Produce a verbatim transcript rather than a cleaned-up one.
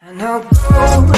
And I'll go